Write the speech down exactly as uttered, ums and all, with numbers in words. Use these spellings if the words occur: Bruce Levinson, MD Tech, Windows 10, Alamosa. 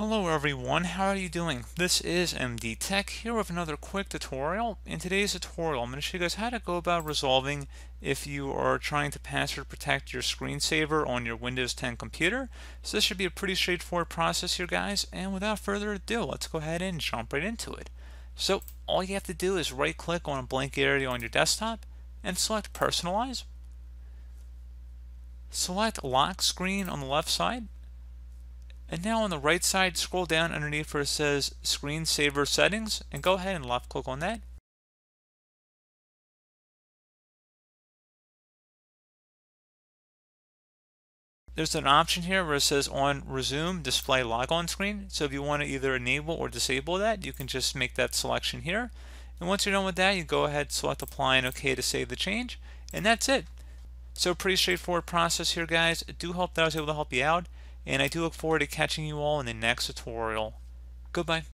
Hello everyone, how are you doing? This is M D Tech here with another quick tutorial. In today's tutorial, I'm going to show you guys how to go about resolving if you are trying to password protect your screensaver on your Windows ten computer. So this should be a pretty straightforward process here, guys, and without further ado, let's go ahead and jump right into it. So all you have to do is right click on a blank area on your desktop and select Personalize. Select Lock Screen on the left side. And now on the right side, scroll down underneath where it says Screensaver Settings and go ahead and left click on that. There's an option here where it says on Resume Display Logon Screen. So if you want to either enable or disable that, you can just make that selection here. And once you're done with that, you go ahead, select Apply and OK to save the change. And that's it. So pretty straightforward process here, guys. I do hope that I was able to help you out. And I do look forward to catching you all in the next tutorial. Goodbye.